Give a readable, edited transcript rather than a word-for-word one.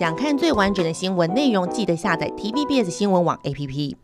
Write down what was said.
想看最完整的新闻内容，记得下载 TVBS 新闻网 APP。